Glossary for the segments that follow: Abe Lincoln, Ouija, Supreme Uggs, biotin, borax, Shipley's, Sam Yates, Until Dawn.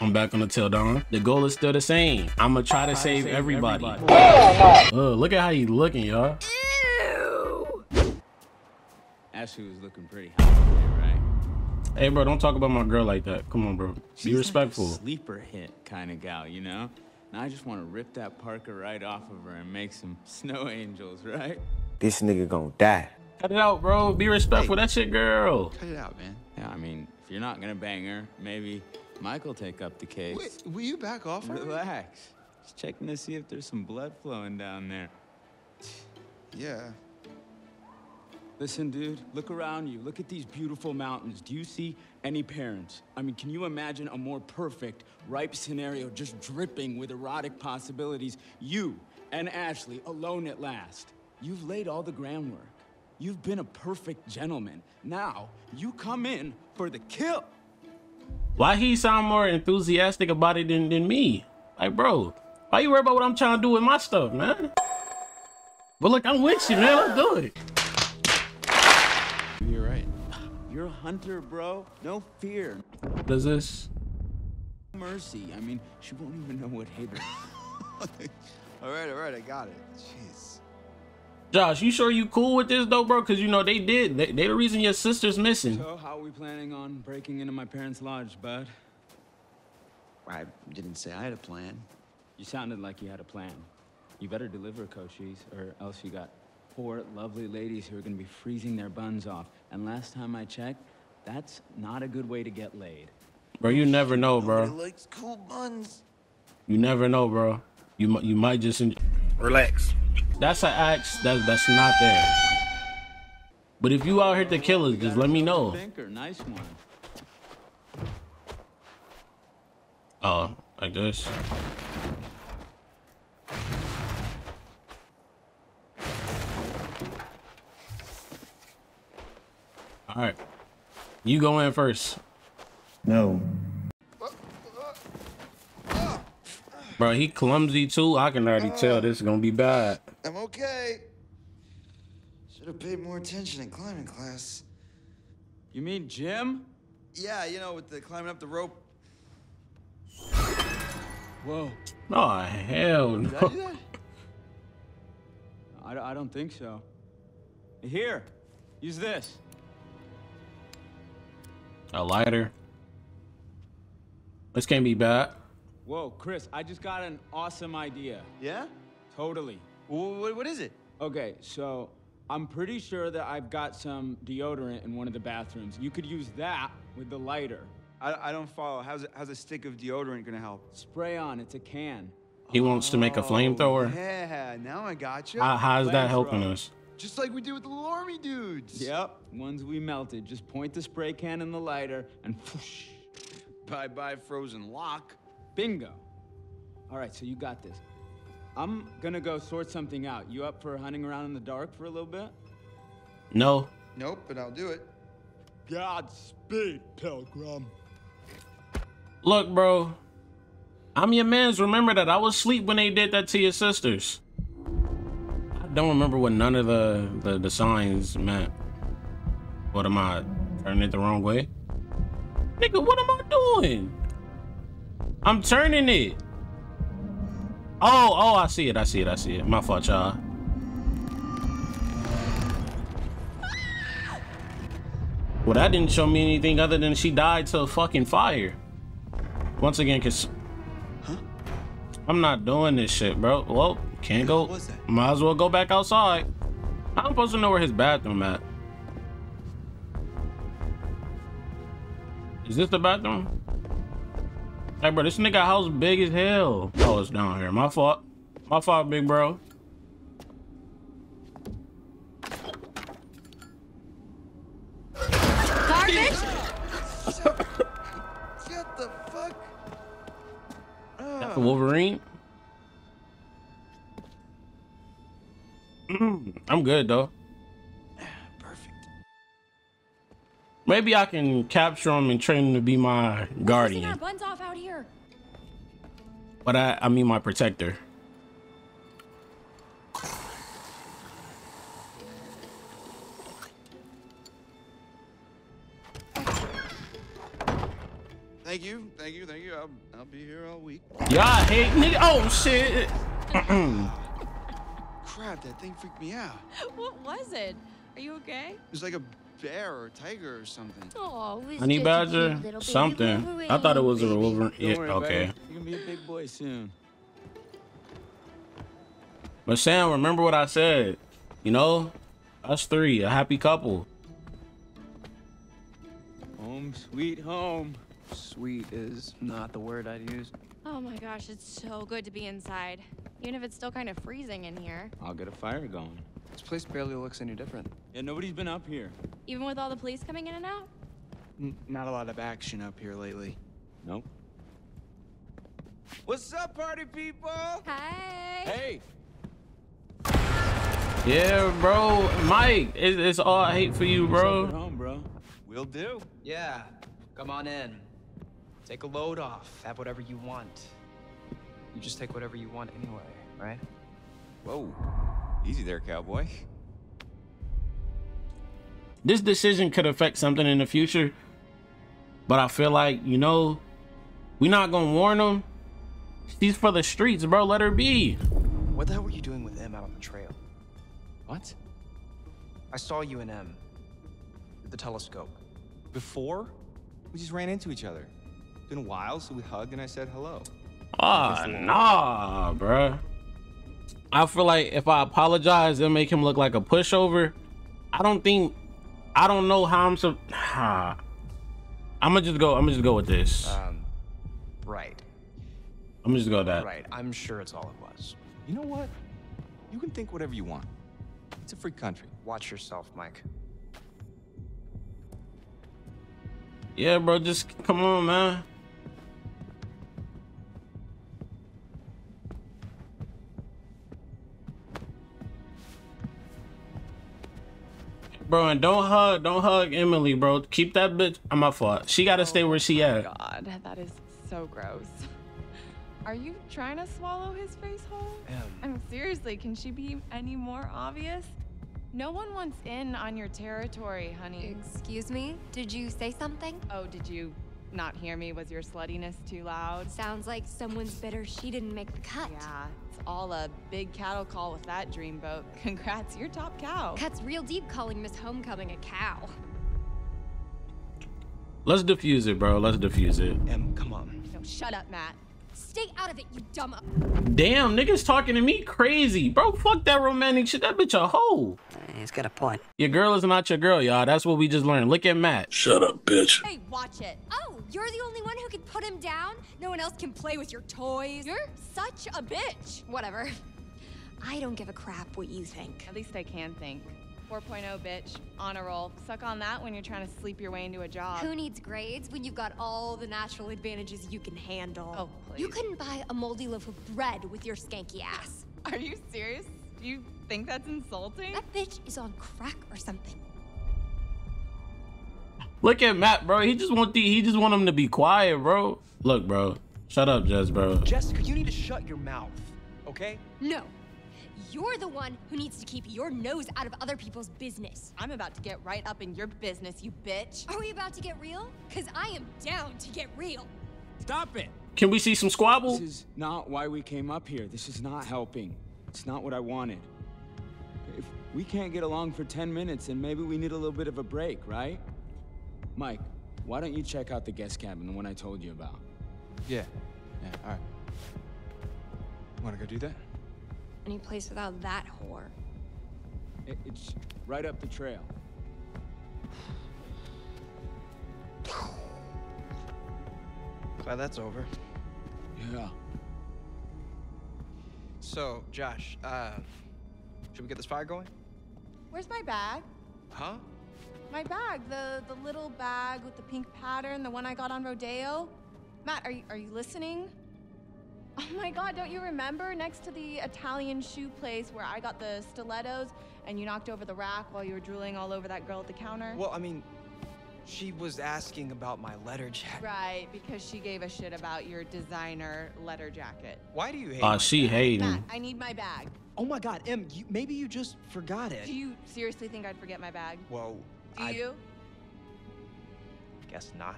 I'm back on Until Dawn. The goal is still the same. I'ma try to save everybody. Look at how you looking, y'all. Ew. Ashley was looking pretty hot today, right? Hey, bro, don't talk about my girl like that. Come on, bro. She's be respectful. Like a sleeper hit kind of gal, you know? And I just want to rip that Parker right off of her and make some snow angels, right? This nigga gonna die. Cut it out, bro. Be respectful. Hey, that's your girl. Cut it out, man. Yeah, I mean, if you're not gonna bang her, maybe Michael take up the case. Wait, will you back off? Relax. Just checking to see if there's some blood flowing down there. Yeah. Listen, dude, look around you. Look at these beautiful mountains. Do you see any parents? I mean, can you imagine a more perfect, ripe scenario just dripping with erotic possibilities? You and Ashley alone at last. You've laid all the groundwork. You've been a perfect gentleman. Now, you come in for the kill. Why he sound more enthusiastic about it than me? Like, bro, why you worry about what I'm trying to do with my stuff, man? But look, I'm with you, man. Let's do it. You're right. You're a hunter, bro. No fear. Does this? Mercy. I mean, she won't even know what hit her. All right. I got it. Jeez. Josh, you sure you cool with this though, bro? Because you know they did. They the reason your sister's missing. So how are we planning on breaking into my parents' lodge, bud? I didn't say I had a plan. You sounded like you had a plan. You better deliver, Koshis, or else you got four lovely ladies who are gonna be freezing their buns off. And last time I checked, that's not a good way to get laid. Bro, you never know, bro. Nobody likes cool buns. You never know, bro. You might just enjoy. Relax. That's an axe that's not there. But if you out here to kill us, just let me know. Nice one. Oh, like this. All right, you go in first. No. Bro, he clumsy too. I can already tell this is gonna be bad. I'm okay. Should have paid more attention in climbing class. You mean Jim? Yeah, you know, with the climbing up the rope. Whoa. Oh, hell no. Did I do that? I don't think so. Here, use this. A lighter. This can't be bad. Whoa, Chris, I just got an awesome idea. Yeah? Totally. What is it? Okay, so I'm pretty sure that I've got some deodorant in one of the bathrooms. You could use that with the lighter. I don't follow. How's a stick of deodorant gonna help? Spray on, it's a can. He wants to make a flamethrower? Yeah, now I got you. How's that helping us? Just like we did with the Lormy dudes. Yep, ones we melted. Just point the spray can in the lighter and whoosh. Bye-bye frozen lock. Bingo. All right, so you got this. I'm gonna go sort something out. You up for hunting around in the dark for a little bit? No. Nope, but I'll do it. Godspeed, Pilgrim. Look, bro, I'm your man's. Remember that. I was asleep when they did that to your sisters. Don't remember what none of the signs meant. What am I turning it the wrong way? Nigga, what am I doing? I'm turning it. Oh, I see it. My fault, y'all. Well, that didn't show me anything other than she died to a fucking fire. Once again, cause I'm not doing this shit, bro. Well. Can't go. Might as well go back outside. I'm supposed to know where his bathroom at. Is this the bathroom? Hey, bro, this nigga house big as hell. Oh, it's down here. My fault. My fault, big bro. Garbage? What the fuck? That's the Wolverine? I'm good though. Perfect. Maybe I can capture him and train him to be my guardian. Our buns off out here. But I mean my protector. Thank you. I'll be here all week. Y'all hate nigga. Oh shit. Crap, that thing freaked me out. What was it? Are you okay? It was like a bear or a tiger or something. Oh, honey badger, something. I thought it was a wolverine. Yeah, okay. You're gonna be a big boy soon. But Sam, remember what I said. You know, us three, a happy couple. Home sweet home. Sweet is not the word I'd use. Oh my gosh, it's so good to be inside. Even if it's still kind of freezing in here. I'll get a fire going. This place barely looks any different. Yeah, nobody's been up here. Even with all the police coming in and out? Not a lot of action up here lately. Nope. What's up, party people? Hi. Hey. Yeah, bro. Mike, it's all I hate for you, bro. Home, bro. Will do. Yeah. Come on in. Take a load off. Have whatever you want. You just take whatever you want anyway, right? Whoa. Easy there, cowboy. This decision could affect something in the future, but I feel like, you know, we're not gonna warn them. She's for the streets, bro. Let her be. What the hell were you doing with M out on the trail? What? I saw you and M at the telescope. Before? We just ran into each other. It's been a while, so we hugged and I said hello. Ah, nah, bro. I feel like if I apologize, it'll make him look like a pushover. I don't know how I'm so. I'm gonna just go with this. Right. I'm gonna just go with that. Right. I'm sure it's all it was. You know what? You can think whatever you want. It's a free country. Watch yourself, Mike. Yeah, bro. Just come on, man. Bro, and don't hug Emily, bro. Keep that bitch. I'm my fault. She gotta stay where she at. God, that is so gross. Are you trying to swallow his face whole? I mean, seriously, can she be any more obvious? No one wants in on your territory, honey. Excuse me? Did you say something? Oh, did you not hear me? Was your sluttiness too loud? Sounds like someone's bitter she didn't make the cut. Yeah. All a big cattle call with that dreamboat. Congrats, you're top cow. Cuts real deep calling Miss Homecoming a cow. Let's diffuse it, bro. Let's diffuse it. Em, come on. No, shut up, Matt. Stay out of it, you dumb up. Damn, niggas talking to me crazy. Bro, fuck that romantic shit. That bitch a hoe. He's got a point. Your girl is not your girl, y'all. That's what we just learned. Look at Matt. Shut up, bitch. Hey, watch it. Oh, you're the only one who can put him down? No one else can play with your toys? You're such a bitch. Whatever. I don't give a crap what you think. At least I can think. 4.0, bitch. Honor roll. Suck on that when you're trying to sleep your way into a job. Who needs grades when you've got all the natural advantages you can handle? Oh, please. You couldn't buy a moldy loaf of bread with your skanky ass. Are you serious? Do you think that's insulting? That bitch is on crack or something. Look at Matt, bro. He just want him to be quiet, bro. Look, bro. Shut up, Jess, bro. Jessica, you need to shut your mouth, okay? No. You're the one who needs to keep your nose out of other people's business. I'm about to get right up in your business, you bitch. Are we about to get real? Because I am down to get real. Stop it. Can we see some squabble? This is not why we came up here. This is not helping. It's not what I wanted. If we can't get along for 10 minutes, then maybe we need a little bit of a break, right? Mike, why don't you check out the guest cabin, the one I told you about? Yeah, all right. Want to go do that? Any place without that whore. It's right up the trail. Glad that's over. Yeah. So, Josh, should we get this fire going? Where's my bag? Huh? My bag, the little bag with the pink pattern, the one I got on Rodeo. Matt, are you listening? Oh my God, don't you remember next to the Italian shoe place where I got the stilettos and you knocked over the rack while you were drooling all over that girl at the counter? Well, I mean, she was asking about my letter jacket. Right, because she gave a shit about your designer letter jacket. Why do you hate me? She hating. Matt, I need my bag. Oh my God, Em, maybe you just forgot it. Do you seriously think I'd forget my bag? Well, do you? Guess not.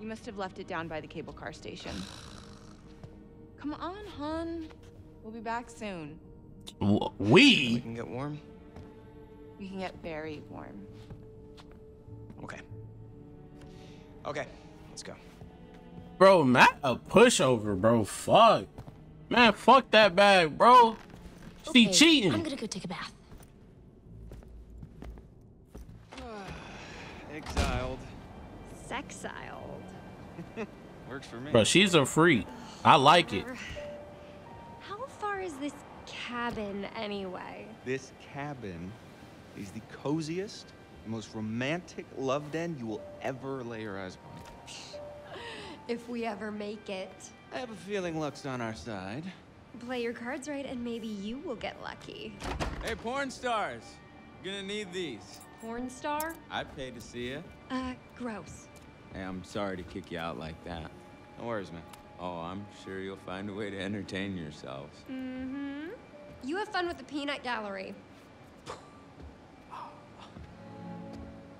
You must have left it down by the cable car station. Come on, hon. We'll be back soon. We can get warm. We can get very warm. Okay. Okay, let's go. Bro, not a pushover, bro. Fuck. Man, fuck that bag, bro. She cheating. I'm gonna go take a bath. Exiled. Sexiled. Works for me. Bro, she's a freak. I like it. How far is this cabin anyway? This cabin is the coziest, most romantic love den you will ever lay your eyes upon. If we ever make it. I have a feeling luck's on our side. Play your cards right and maybe you will get lucky. Hey, porn stars. You're gonna need these. Porn star? I'd pay to see you. Gross. Hey, I'm sorry to kick you out like that. No worries, man. Oh, I'm sure you'll find a way to entertain yourselves. Mm-hmm. You have fun with the peanut gallery.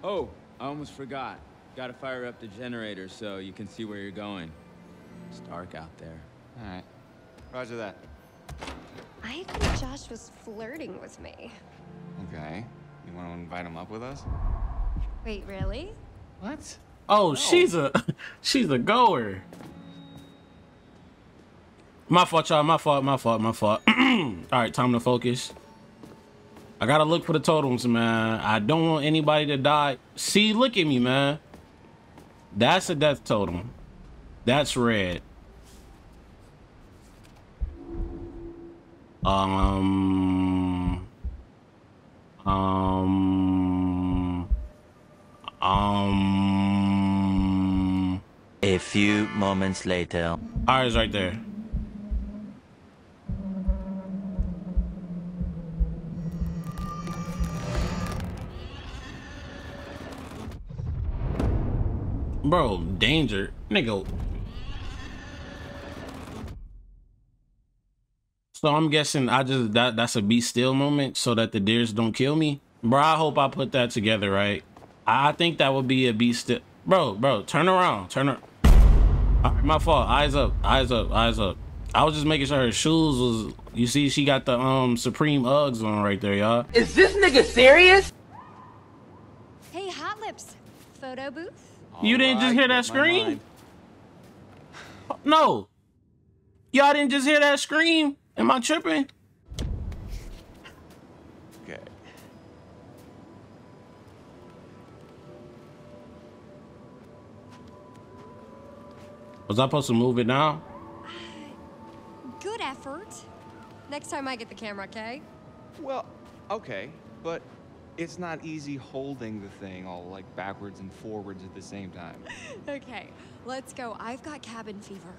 Oh, I almost forgot. Gotta fire up the generator so you can see where you're going. It's dark out there. All right. Roger that. I think Josh was flirting with me. Okay. You want to invite him up with us? Wait, really? What? Oh, no. she's a goer. My fault, y'all. My fault. All right, time to focus. I gotta look for the totems, man. I don't want anybody to die. See, look at me, man. That's a death totem. That's red. A few moments later. Ours right there. Bro, danger, nigga. So I'm guessing I just that's a be still moment so that the deers don't kill me. Bro, I hope I put that together right. I think that would be a be still. Bro, turn around, All right, my fault. Eyes up. I was just making sure her shoes was. You see, she got the Supreme Uggs on right there, y'all. Is this nigga serious? Hey, Hot Lips, photo booth. You didn't just hear that scream? No. Y'all didn't just hear that scream? Am I tripping? Okay. Was I supposed to move it now? Good effort. Next time I get the camera, okay? Well, okay, but... it's not easy holding the thing all like backwards and forwards at the same time. Okay, let's go. I've got cabin fever.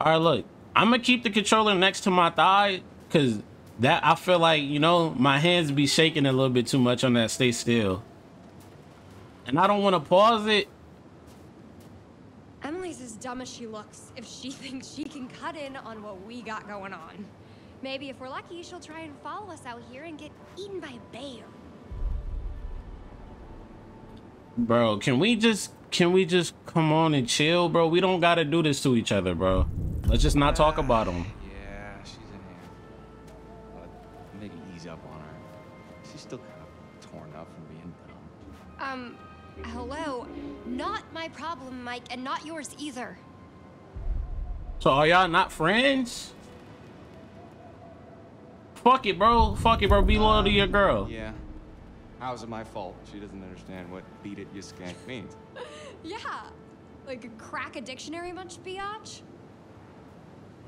All right, look, I'm gonna keep the controller next to my thigh because that I feel like, you know, my hands be shaking a little bit too much on that stay still. And I don't want to pause it. Emily's as dumb as she looks if she thinks she can cut in on what we got going on. Maybe if we're lucky, she'll try and follow us out here and get eaten by a bear. Bro, can we just come on and chill, bro? We don't gotta do this to each other, bro. Let's just not talk about them. Yeah, she's in here. But maybe ease up on her. She's still kind of torn up from being dumb. Hello. Not my problem, Mike, and not yours either. So are y'all not friends? Fuck it, bro. Be loyal to your girl. Yeah. How's it my fault? She doesn't understand what beat it, you skank means. Yeah. Like, crack a dictionary much, biatch?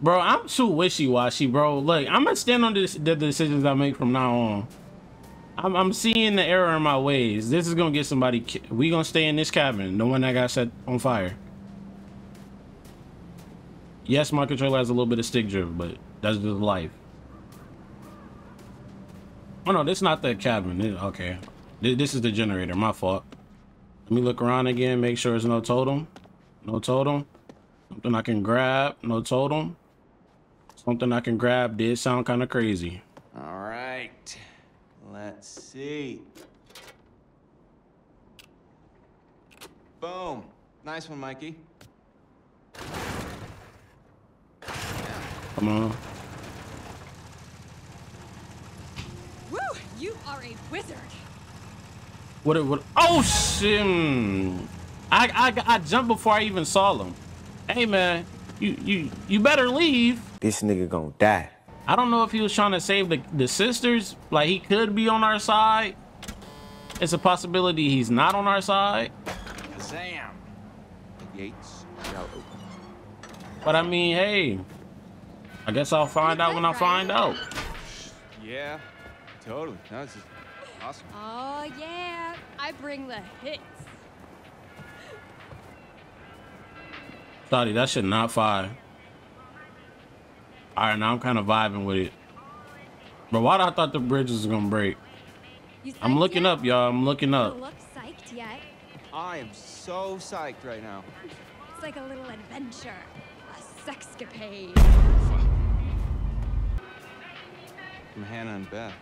Bro, I'm too wishy-washy, bro. Like, I'm going to stand on the decisions I make from now on. I'm seeing the error in my ways. This is going to get somebody... we going to stay in this cabin. The one that got set on fire. Yes, my controller has a little bit of stick drift, but that's just life. Oh no, this is not the cabin. Okay, this is the generator. My fault. Let me look around again. Make sure there's no totem. Something I can grab. No totem. Something I can grab did sound kind of crazy. All right, let's see. Boom. Nice one, Mikey. Come on. Woo! You are a wizard. What? Oh shit! I jumped before I even saw them. Hey man, you better leave. This nigga gonna die. I don't know if he was trying to save the sisters. Like he could be on our side. It's a possibility he's not on our side. Sam. Yates. But I mean, hey, I guess I'll find out when I find out. Yeah, totally. That's awesome. Oh yeah, I bring the hits. Sorry, that should not fire. All right, now I'm kind of vibing with it. But why do I thought the bridge was gonna break? I'm looking up, y'all. I'm looking up. You look psyched yet? I am so psyched right now. It's like a little adventure, a sexcapade. From Hannah and Beth.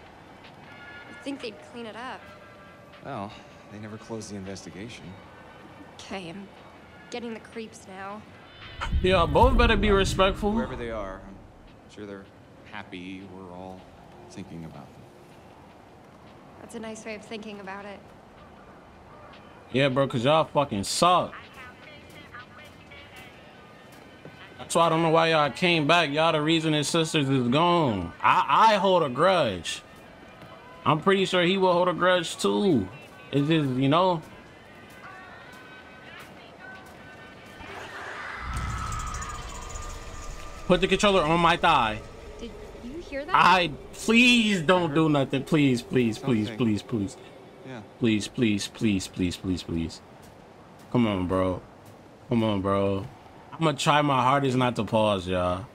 You'd think they'd clean it up. Well, they never closed the investigation. Okay, I'm getting the creeps now. Yeah, both better be respectful. Wherever they are, I'm sure they're happy we're all thinking about them. That's a nice way of thinking about it. Yeah, bro, because y'all fucking suck. That's why I don't know why y'all came back. Y'all the reason his sisters is gone. I hold a grudge. I'm pretty sure he will hold a grudge, too. It's just, you know. Put the controller on my thigh. Did you hear that? Please don't do nothing. Please, please, please, please, please. Yeah. Please, please, please, please, please, please. Come on, bro. Come on, bro. I'm gonna try my hardest not to pause, y'all.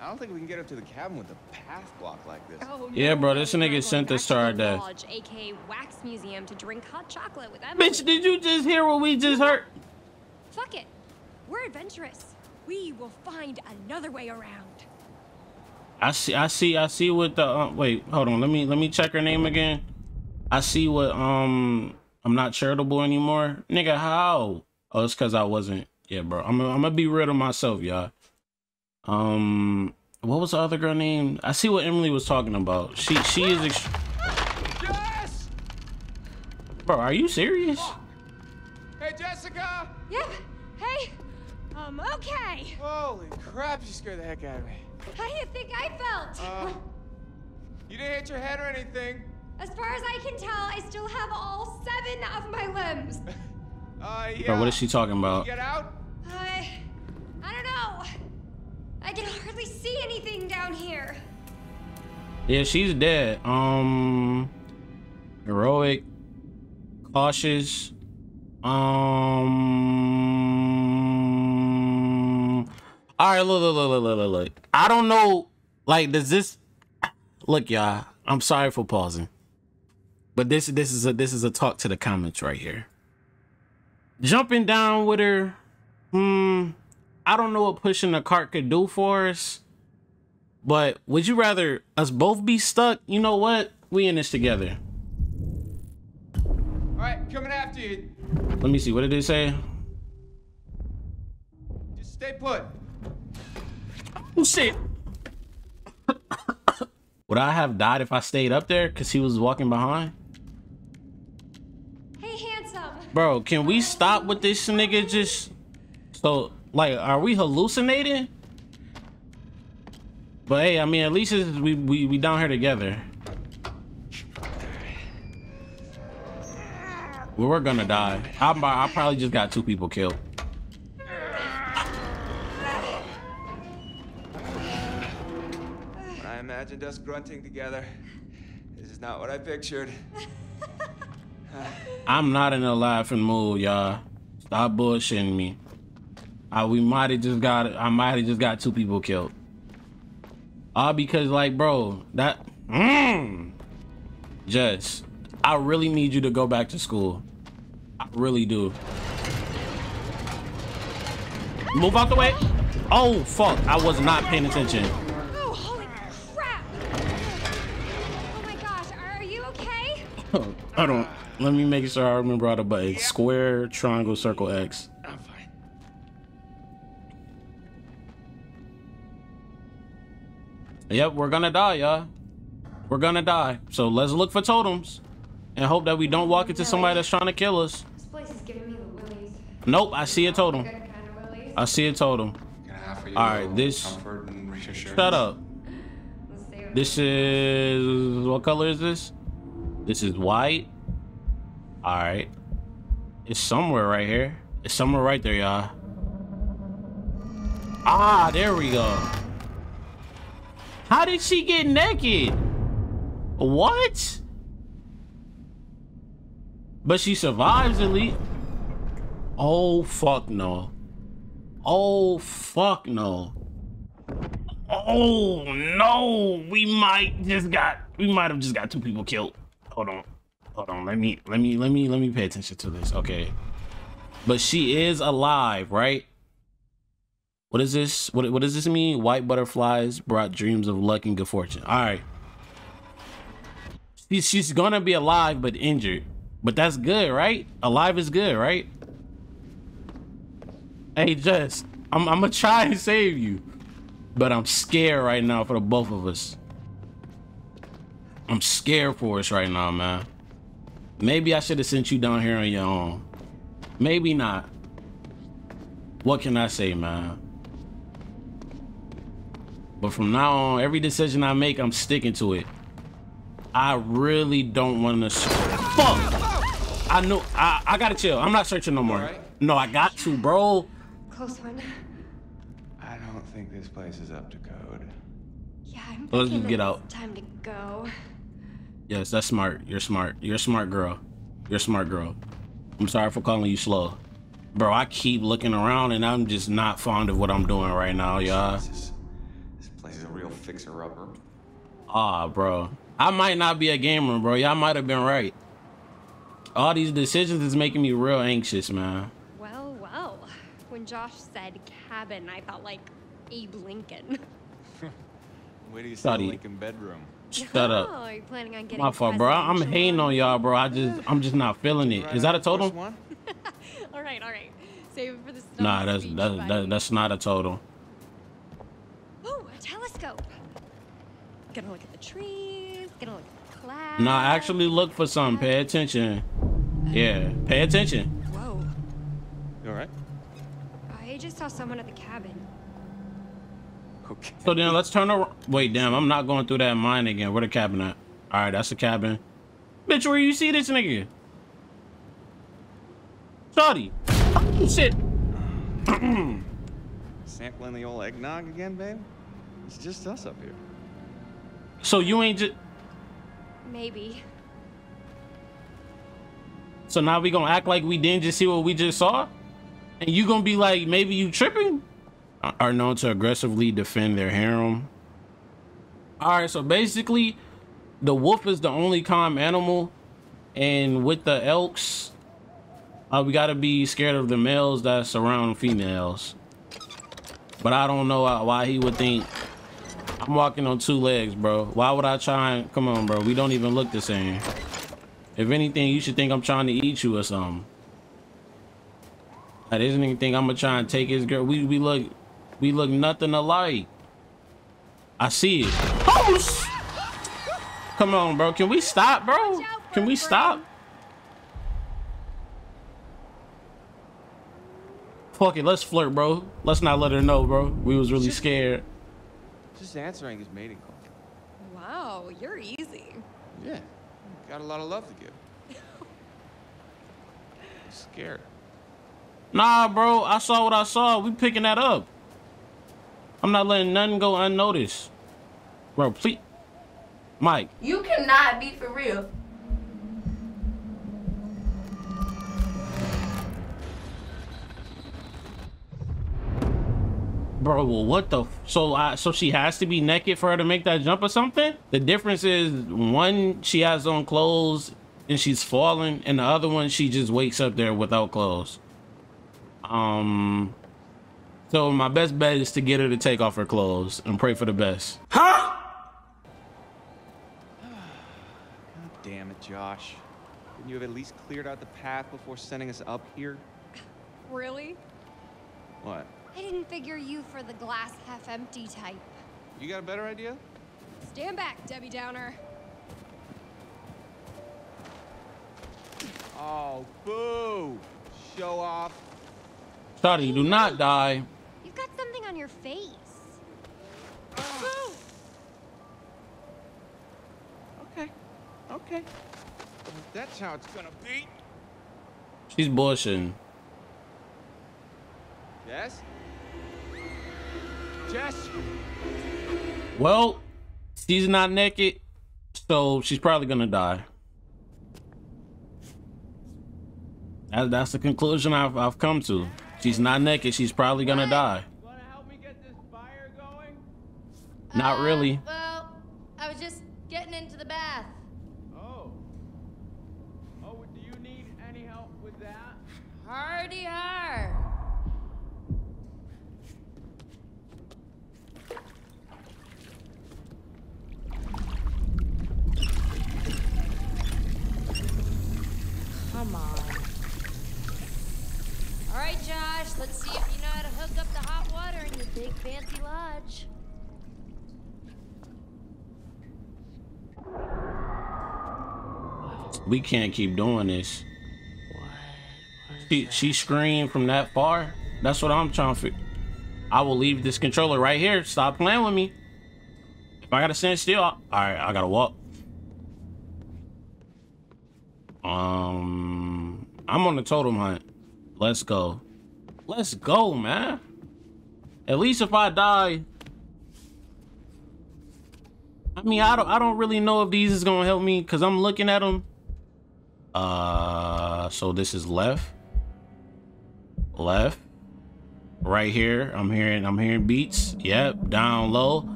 I don't think we can get up to the cabin with a path block like this. Oh, yeah, bro, this nigga sent us to our death. AKA Wax Museum to drink hot chocolate with Emily. Bitch, did you just hear what we just heard? Fuck it. We're adventurous. We will find another way around. I see what the wait, hold on. Let me check her name again. I see what, I'm not charitable anymore. Nigga, how? Oh, it's because I wasn't. Yeah, bro. I'm gonna be real to myself, y'all. What was the other girl named? I see what Emily was talking about. She is Jess! Bro, are you serious? Oh. Hey, Jessica! Yep. Yeah. Hey. I'm okay. Holy crap, you scared the heck out of me. How do you think I felt? You didn't hit your head or anything. As far as I can tell, I still have all 7 of my limbs. Yeah. Bro, what is she talking about? Get out? I don't know. I can hardly see anything down here. Yeah, she's dead. Heroic, cautious. All right, look. I don't know. Like, does this? Look, y'all. I'm sorry for pausing. But this is a talk to the comments right here. Jumping down with her. I don't know what pushing the cart could do for us. But would you rather us both be stuck? You know what? We in this together. All right, coming after you. Let me see. What did they say? Just stay put. Oh shit. Would I have died if I stayed up there because he was walking behind? Hey, handsome. Bro, can we stop with this nigga just... So, like, are we hallucinating? But, hey, I mean, at least we down here together. We were gonna die. I probably just got 2 people killed. Imagined us grunting together. This is not what I pictured. I'm not in a laughing mood, y'all. Stop bullshitting me. I might have just got 2 people killed. All because, like, bro, that Jess, I really need you to go back to school. I really do. Move out the way. Oh fuck, I was not paying attention. I don't. Let me make sure I remember all the buttons. Yep. Square, triangle, circle, X. I'm fine. Yep, we're gonna die, y'all. We're gonna die. So let's look for totems and hope that we don't walk into somebody that's trying to kill us. This place is giving me the willies. Nope, I see a totem. I see a totem. All right, this. Shut up. This is, what color is this? This is white. All right. It's somewhere right here. It's somewhere right there, y'all. Ah, there we go. How did she get naked? What? But she survives at least. Oh, fuck no. Oh, fuck no. Oh no, we might have just got two people killed. Hold on, let me pay attention to this. Okay, but she is alive, right? What is this? What does this mean? White butterflies brought dreams of luck and good fortune. All right, she's gonna be alive but injured, but that's good, right? Alive is good, right? Hey, Jess, I'm gonna try and save you, but I'm scared right now for the both of us. I'm scared for us right now, man. Maybe I should have sent you down here on your own. Maybe not. What can I say, man? But from now on, every decision I make, I'm sticking to it. I really don't want to... Fuck! I knew... I gotta chill. I'm not searching no more. Right? No, I got to, bro. Close one. I think this place is up to code. Yeah, I'm let's just get out. It's time to go. Yes, that's smart. You're smart. You're a smart girl. You're a smart girl. I'm sorry for calling you slow, bro. I keep looking around and I'm just not fond of what I'm doing right now, y'all. This place is a real fixer-upper. Ah, bro. I might not be a gamer, bro. Y'all might have been right. All these decisions is making me real anxious, man. Well, well. When Josh said cabin, I thought like Abe Lincoln. Where do you say Lincoln bedroom? Shut up. Oh, you're planning on getting my fault, bro. I'm hating on y'all, bro. I'm just not feeling it. Is that a totem? all right. Save it for the stuff. Nah, that's not a totem. Ooh, a telescope. Gonna look at the trees. Gonna look at the clouds. Nah, actually look for some. Pay attention. Yeah, pay attention. Whoa. You all right? I just saw someone at the cabin. Okay. So then let's turn around. Wait, damn, I'm not going through that mine again. Where the cabin at? All right, that's the cabin. Bitch, where you see this nigga? Sorry. Oh, shit. Sampling the old eggnog again, babe? It's just us up here. So you ain't just... Maybe. So now we gonna act like we didn't just see what we just saw? And you gonna be like, maybe you tripping? Are known to aggressively defend their harem. All right, so basically the wolf is the only calm animal, and with the elks we gotta be scared of the males that surround females. But I don't know why he would think I'm walking on two legs, bro. Why would I try and come on, bro? We don't even look the same. If anything, you should think I'm trying to eat you or something. That isn't anything. I'm gonna try and take his girl. We look nothing alike. I see it. Oh, come on, bro. Can we stop, bro? Can we stop? Fuck it. Let's flirt, bro. Let's not let her know, bro. We was really scared. Just answering his mating call. Wow, you're easy. Yeah. Got a lot of love to give. I'm scared. Nah, bro. I saw what I saw. We picking that up. I'm not letting nothing go unnoticed. Bro, please. Mike. You cannot be for real. Bro, well, what the... So she has to be naked for her to make that jump or something? The difference is, one, she has on clothes and she's falling, and the other one, she just wakes up there without clothes. So my best bet is to get her to take off her clothes and pray for the best. Huh? God damn it, Josh. Wouldn't you have at least cleared out the path before sending us up here? Really? What? I didn't figure you for the glass half empty type. You got a better idea? Stand back, Debbie Downer. Oh, boo! Show off. Sorry, do not die. You've got something on your face. Oh. Okay. Okay. That's how it's gonna be. She's bullshitting. Jess? Jess? Well, she's not naked, so she's probably gonna die. That's the conclusion I've come to. She's not naked. She's probably gonna die. Want to help me get this fire going? Not really. Well, I was just getting into the bath. Oh. Oh, do you need any help with that? Hardy har. Come on. All right, Josh, let's see if you know how to hook up the hot water in your big fancy lodge. We can't keep doing this. She screamed from that far. That's what I'm trying to figure. I will leave this controller right here. Stop playing with me. If I gotta stand still, all right, I gotta walk. I'm on the totem hunt. Let's go. Let's go, man. At least if I die. I mean, I don't really know if these is going to help me because I'm looking at them. So this is left. Left. Right here. I'm hearing beats. Yep. Down low.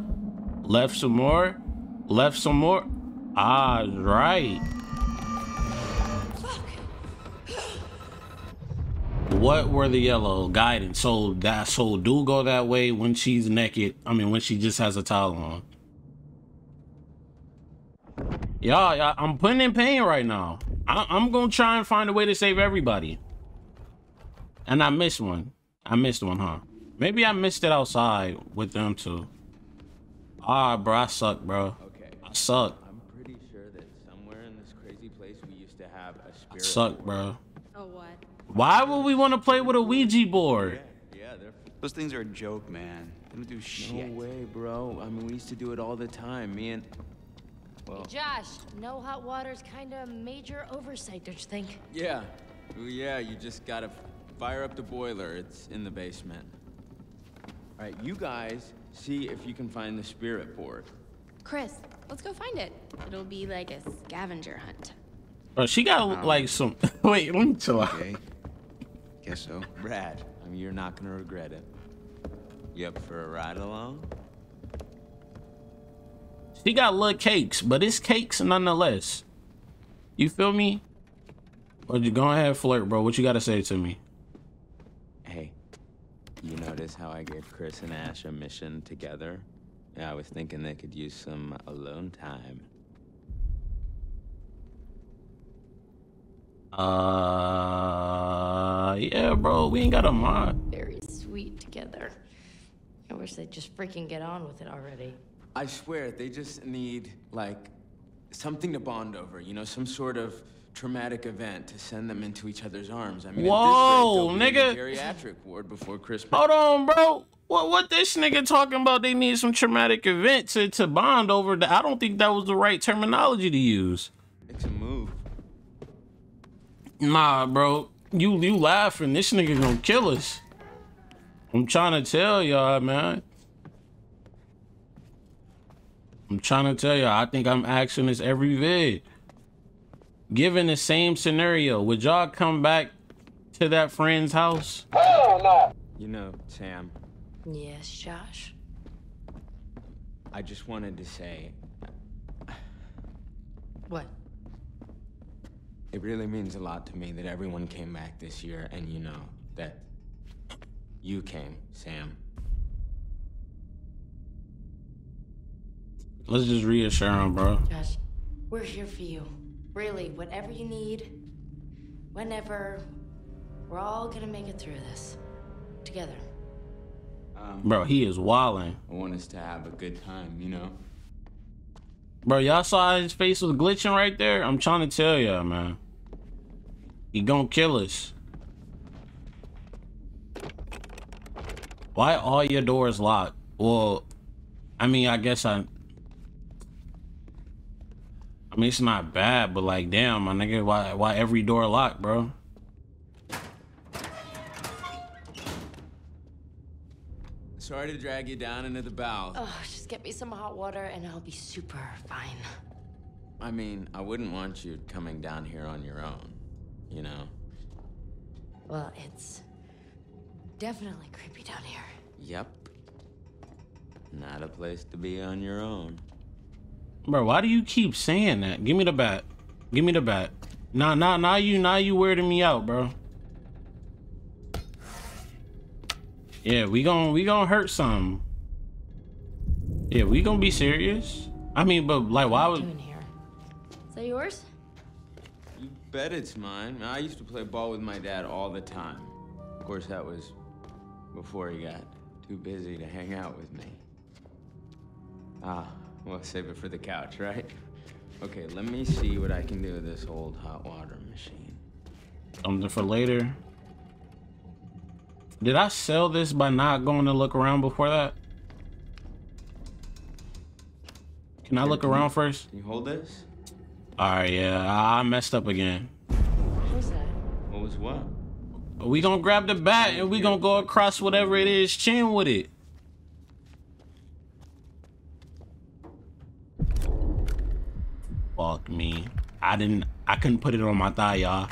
Left some more. Left some more. Ah, right. What were the yellow guidance? So that soul do go that way when she's naked. I mean, when she just has a towel on. Y'all, I'm putting in pain right now. I'm gonna try and find a way to save everybody. And I missed one. I missed one, huh? Maybe I missed it outside with them too. Ah, bro, I suck, bro. Okay. I suck. I'm pretty sure that somewhere in this crazy place we used to have a spirit. I suck, bro. Oh, what? Why would we want to play with a Ouija board? Yeah, those things are a joke, man. They don't do shit. No way, bro. I mean, we used to do it all the time, me and... Well... Hey, Josh, no hot water's kind of a major oversight, don't you think? Yeah. Well, yeah, you just gotta fire up the boiler. It's in the basement. All right, you guys, see if you can find the spirit board. Chris, let's go find it. It'll be like a scavenger hunt. Bro, she got, like, some... Wait, let me chill out. Okay. Guess so. Brad, I mean, you're not gonna regret it. You up for a ride along? She got little cakes, but it's cakes nonetheless. You feel me? Or you go ahead and flirt, bro. What you gotta say to me? Hey, you notice how I gave Chris and Ash a mission together? Yeah, I was thinking they could use some alone time. Yeah, bro, we ain't got a mod. Very sweet together. I wish they'd just freaking get on with it already. I swear, they just need, like, something to bond over, you know, some sort of traumatic event to send them into each other's arms. I mean, whoa, this rate, nigga. Be in the geriatric ward before Christmas. Hold on, bro. What this nigga talking about? They need some traumatic event to bond over. I don't think that was the right terminology to use. It's a move. Nah, bro, you laughing. This nigga gonna kill us. I'm trying to tell y'all, man. I'm trying to tell y'all. I think I'm asking this every vid. Given the same scenario, would y'all come back to that friend's house? Hell no. You know, Sam. Yes, Josh. I just wanted to say. What? It really means a lot to me that everyone came back this year, and you know that you came, Sam. Let's just reassure him, bro. Josh, we're here for you. Really, whatever you need, whenever, we're all gonna make it through this together. Bro, he is wilding. I want us to have a good time, you know? Bro, y'all saw his face was glitching right there? I'm trying to tell y'all, man. He gonna kill us. Why all your doors locked? Well, I mean, I guess I mean, it's not bad, but like, damn, my nigga, why every door locked, bro? Sorry to drag you down into the bowels. Oh, just get me some hot water and I'll be super fine. I mean, I wouldn't want you coming down here on your own, you know? Well, it's definitely creepy down here. Yep. Not a place to be on your own. Bro, why do you keep saying that? Give me the bat. Give me the bat. Nah, you weirding me out, bro. Yeah, we gon' hurt some. Yeah, we gon' be serious. I mean, but like, why would? Is that yours? You bet it's mine. I used to play ball with my dad all the time. Of course, that was before he got too busy to hang out with me. Ah. Well, save it for the couch, right? Okay, let me see what I can do with this old hot water machine. Something for later. Did I sell this by not going to look around before that? Can I look around first? Can you hold this? Alright, yeah, I messed up again. What was that? What was what? We gonna grab the bat and we gonna go across whatever it is, chin with it. Fuck me. I couldn't put it on my thigh, y'all.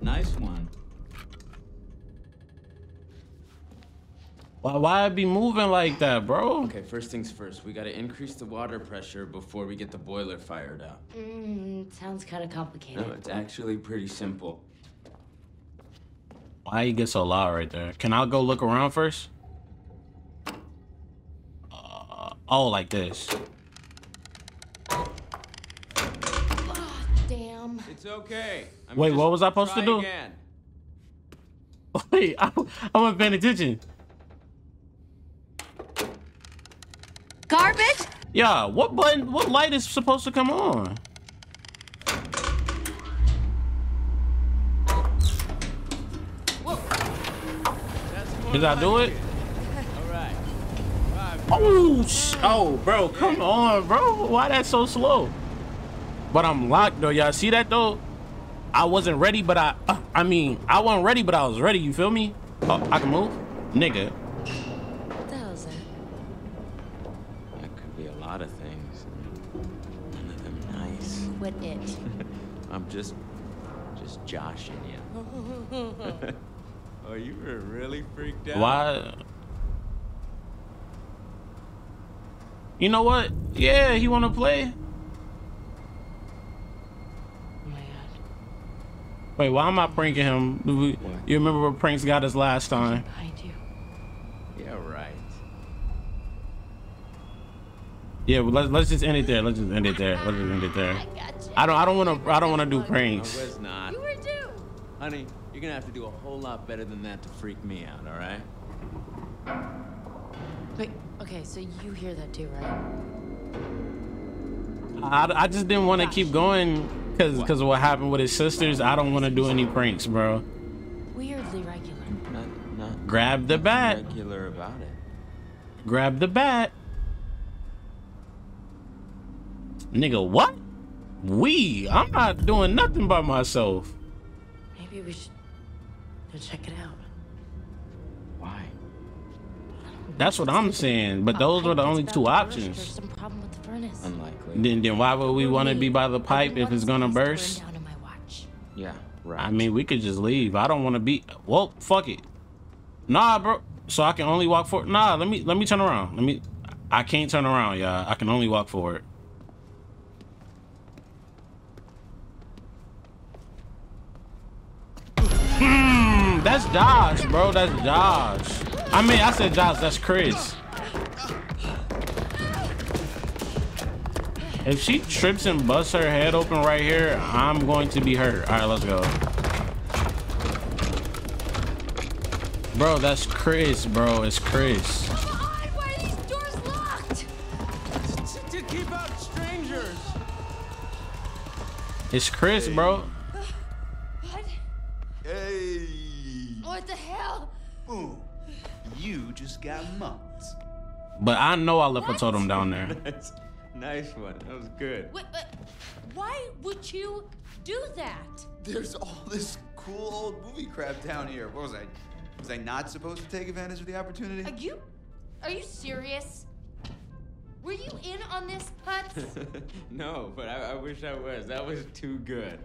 Nice one. Why be moving like that, bro? Okay, first things first. We gotta increase the water pressure before we get the boiler fired up. Sounds kind of complicated. No, it's actually pretty simple. Why you get so loud right there? Can I go look around first? Oh, like this. Oh, damn. It's okay. Wait, what was I supposed to do? Again. Wait, I wasn't paying attention. Garbage? Yeah, what button, what light is supposed to come on? Whoa. Did I do it? Oh, oh, bro, come on, bro. Why that's so slow? But I'm locked, though. Y'all see that, though? I wasn't ready, but I mean, I wasn't ready, but I was ready. You feel me? Oh, I can move? Nigga. What the hell is that? That could be a lot of things. None of them nice. What it? I'm just joshing you. Oh, you were really freaked out. Why? You know what? Yeah, he wanna play. Oh my God. Wait, why am I pranking him? You remember what pranks got us last time? Behind you. Yeah, right. Yeah, well, let's just end it there. Let's just end it there. Let's just end it there. I don't wanna do pranks. I was not. You were too. Honey, you're gonna have to do a whole lot better than that to freak me out, all right? Wait. Okay, so you hear that too, right? I just didn't want to keep going because of what happened with his sisters. I don't want to do any pranks, bro. Weirdly regular. Not grab the bat. Regular about it. Grab the bat. Nigga, what? I'm not doing nothing by myself. Maybe we should go check it out. Why? That's what I'm saying, but those were the only two options. Some problem with the furnace. Unlikely. Then why would we want to be by the pipe if it's gonna burst? Down in my watch. Yeah, right. I mean, we could just leave. I don't want to be. Well, fuck it. Nah, bro. So I can only walk forward. Nah, let me turn around. I can't turn around, y'all. I can only walk forward. That's Josh, bro. That's Josh. I mean, I said Josh. That's Chris. If she trips and busts her head open right here, I'm going to be hurt. All right, let's go. Bro, that's Chris, bro. It's Chris. Why are these doors locked? To keep out strangers. It's Chris, bro. What? Hey. What the hell? Ooh, you just got mugged. But I know I left a totem down there. Nice one. That was good. Wait, but why would you do that? There's all this cool old movie crap down here. What was I? Was I not supposed to take advantage of the opportunity? Are you serious? Were you in on this, Hutz? No, but I wish I was. That was too good.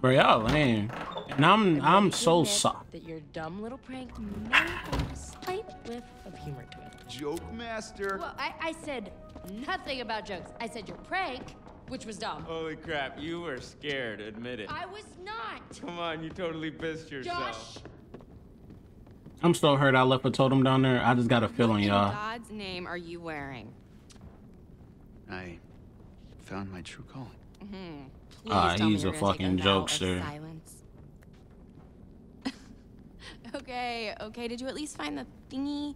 Bro, y'all lame. And I'm so soft. That your dumb little prank may have a slight whiff of humor to it. Joke master. Well, I said nothing about jokes. I said your prank, which was dumb. Holy crap, you were scared, admit it. I was not. Come on, you totally pissed yourself. Josh. I'm so hurt I left a totem down there. I just got a feeling, y'all. What in God's name are you wearing? I found my true calling. Mm-hmm. He's a fucking jokester. Okay, did you at least find the thingy?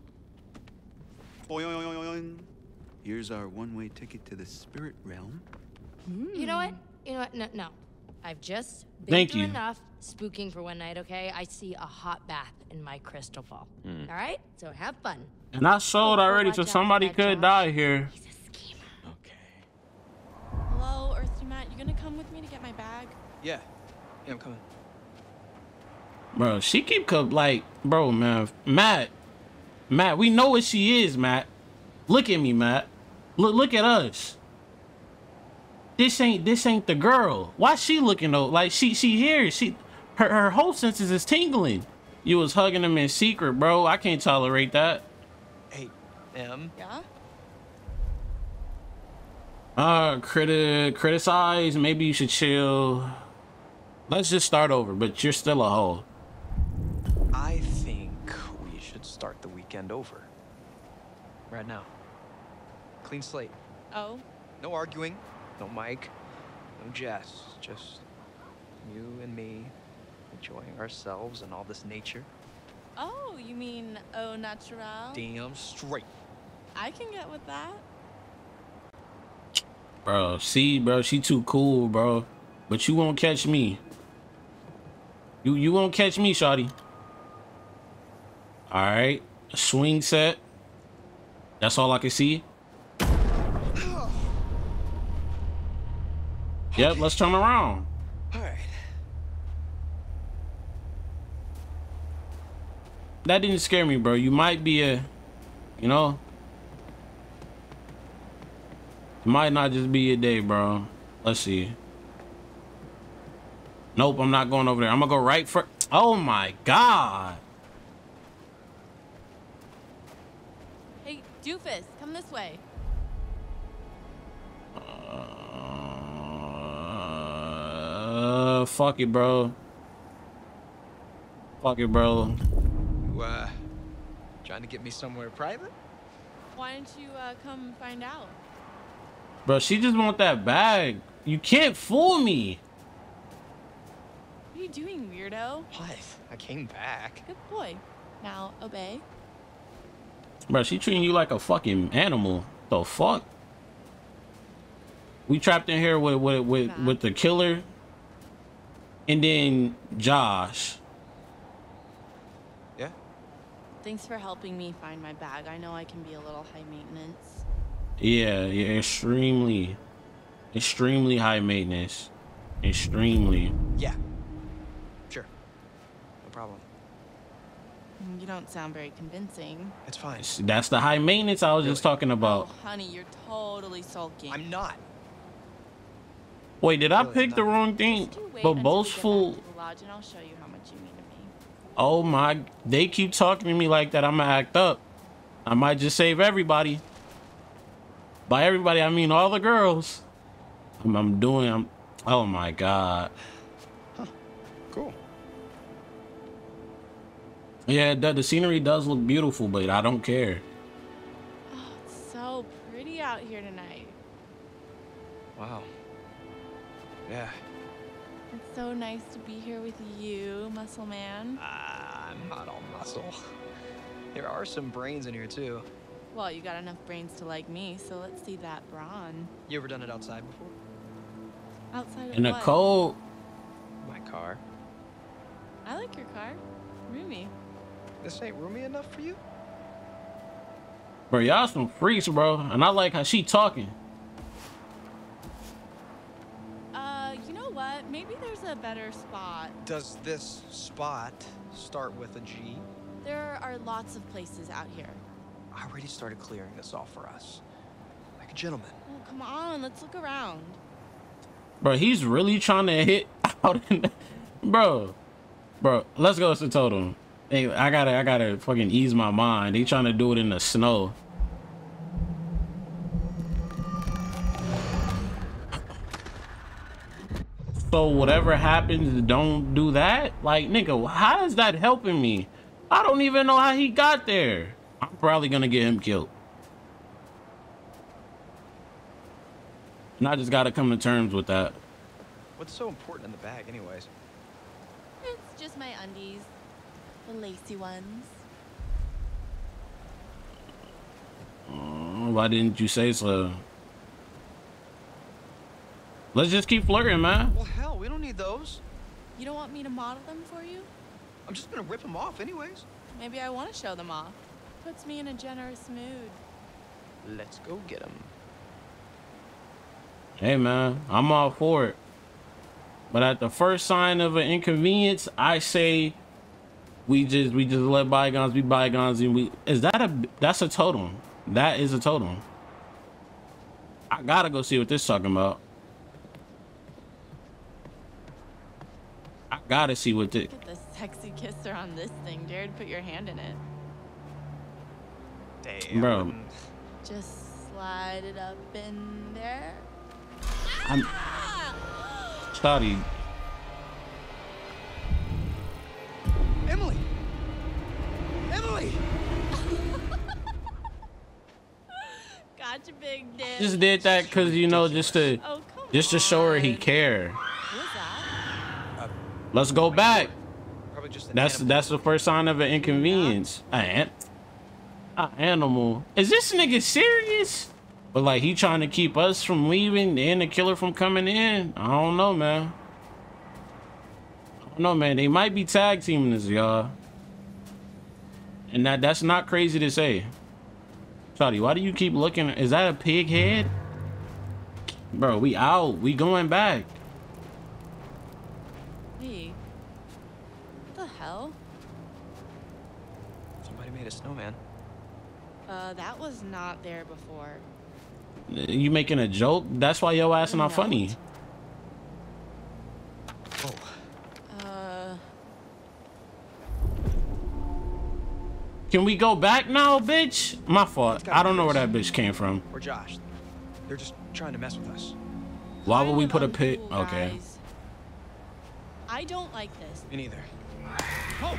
Here's our one-way ticket to the spirit realm. You know what? No. I've just been through enough spooking for one night, okay? I see a hot bath in my crystal ball. Mm. All right? So have fun. And I sold already, so somebody could die here. He's a schemer. Okay. Hello, Matt, you gonna come with me to get my bag? Yeah, I'm coming. Bro, she keep like, bro, man, Matt, we know what she is, Matt. Look at me, Matt. Look at us. This ain't the girl. Why she looking though? Like she here. Her whole senses is tingling. You was hugging him in secret, bro. I can't tolerate that. Hey, M. Yeah. Criticize, maybe you should chill. Let's just start over, but you're still a hoe. I think we should start the weekend over. Right now. Clean slate. Oh? No arguing, no Mike, no Jess. Just you and me enjoying ourselves and all this nature. Oh, you mean au natural? Damn straight. I can get with that. Bro, see, bro, she too cool, bro. But you won't catch me. You won't catch me, shawty. All right, a swing set. That's all I can see. Yep, let's turn around. All right. That didn't scare me, bro. You might be a, you know. Might not just be your day, bro. Let's see. Nope, I'm not going over there. I'm gonna go right for. Oh my god. Hey, doofus, come this way. Fuck it, bro. Fuck it, bro. You, trying to get me somewhere private? Why don't you come find out? Bro, she just want that bag. You can't fool me. What are you doing, weirdo? What? I came back. Good boy. Now obey. Bro, she treating you like a fucking animal. The fuck? We trapped in here with the killer. And then Josh. Yeah? Thanks for helping me find my bag. I know I can be a little high maintenance. Yeah, extremely high maintenance. Extremely. Yeah. Sure. No problem. You don't sound very convincing. It's fine. That's the high maintenance I was just talking about. Oh, honey, you're totally sulking. I'm not. Wait, did I pick the wrong thing? But boastful. Oh my, they keep talking to me like that. I'm gonna act up. I might just save everybody. By everybody, I mean all the girls. I'm oh my god. Huh. Cool. Yeah, the scenery does look beautiful, but I don't care. Oh, it's so pretty out here tonight. Wow. Yeah. It's so nice to be here with you, muscle man. I'm not all muscle. There are some brains in here, too. Well, you got enough brains to like me, so let's see that brawn. You ever done it outside before? Outside of in what? A cold. My car. I like your car. Roomy. This ain't roomy enough for you? Bro, y'all some freaks, bro. And I like how she talking. You know what? Maybe there's a better spot. Does this spot start with a G? There are lots of places out here. I already started clearing this off for us. Like a gentleman. Oh, come on. Let's look around. Bro, he's really trying to hit out in the... Bro, let's go to Totem. Hey, I gotta fucking ease my mind. They trying to do it in the snow. So whatever happens, don't do that. Like, nigga, how is that helping me? I don't even know how he got there. I'm probably gonna get him killed. And I just gotta come to terms with that. What's so important in the bag anyways? It's just my undies. The lacy ones. Why didn't you say so? Let's just keep flirting, man. Well, hell, we don't need those. You don't want me to model them for you? I'm just gonna rip them off anyways. Maybe I want to show them off. Puts me in a generous mood. Let's go get them. Hey, man, I'm all for it. But at the first sign of an inconvenience, I say... We just let bygones be bygones, and we that's a totem. That is a totem. I gotta go see what this talking about. I gotta see what this. Look at the sexy kisser on this thing, Jared. Put your hand in it. Damn, bro. Just slide it up in there. I'm studying. Emily! Emily! Gotcha, big dick. Just did that because, you know, just to show her he cared. Let's go back. That's the first sign of an inconvenience. An animal. Is this nigga serious? But like, he trying to keep us from leaving and the killer from coming in. I don't know, man. No, man, they might be tag teaming this, y'all. And that's not crazy to say. Shawty, why do you keep looking? Is that a pig head? Bro, we out. We going back. Hey. What the hell? Somebody made a snowman. That was not there before. You making a joke? That's why your ass not funny. Can we go back now, bitch? My fault. I don't know where that bitch came from. Or Josh. They're just trying to mess with us. Why would we put a pit? Okay. I don't like this. Me neither. Oh.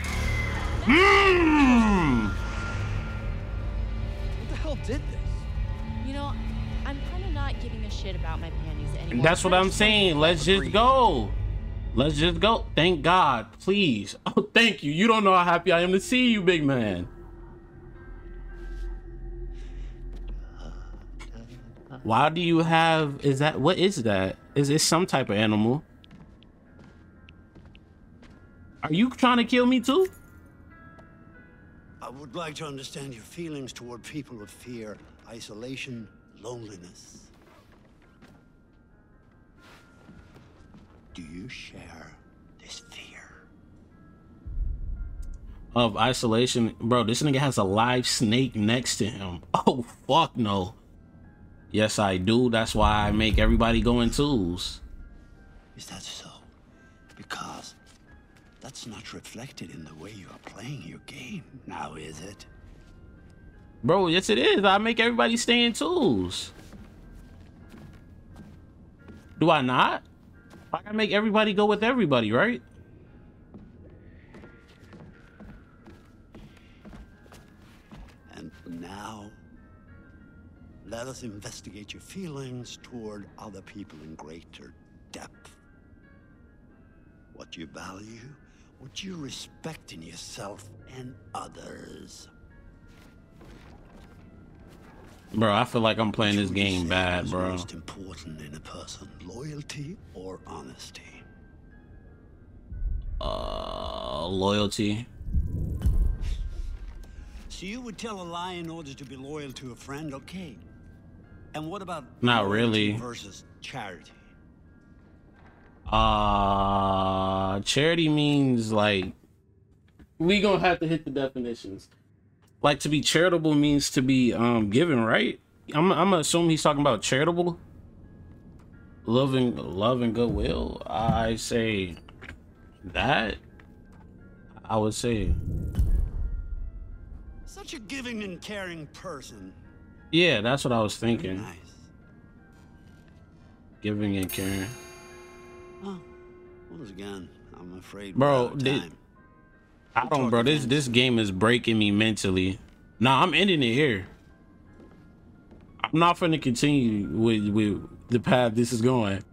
What the hell did this? You know, I'm kind of not giving a shit about my panties anymore. That's what I'm saying. Let's just go. Let's just go. Thank God. Please. Oh, thank you. You don't know how happy I am to see you, big man. Why do you have, is that, what is that? Is it some type of animal? Are you trying to kill me too? I would like to understand your feelings toward people of fear, isolation, loneliness. Do you share this fear? Of isolation? Bro, this nigga has a live snake next to him. Oh, fuck no. Yes, I do. That's why I make everybody go in twos. Is that so? Because that's not reflected in the way you are playing your game now, is it? Bro, yes it is. I make everybody stay in twos. Do I not? I can make everybody go with everybody, right? And now Let us investigate your feelings toward other people in greater depth. What you value, what you respect in yourself and others. Bro, I feel like I'm playing this game bad, bro. Most important in a person, loyalty or honesty? Loyalty. So you would tell a lie in order to be loyal to a friend, okay? And what about not really versus charity? Charity means, like, we gonna have to hit the definitions. Like, to be charitable means to be given, right? I'm assuming he's talking about charitable, love and goodwill. I say that. I would say such a giving and caring person. Yeah, that's what I was thinking. Nice. Giving and caring. Oh, what is gone? I'm afraid, bro. I don't, bro. This game is breaking me mentally. Nah, I'm ending it here. I'm not finna continue with the path this is going.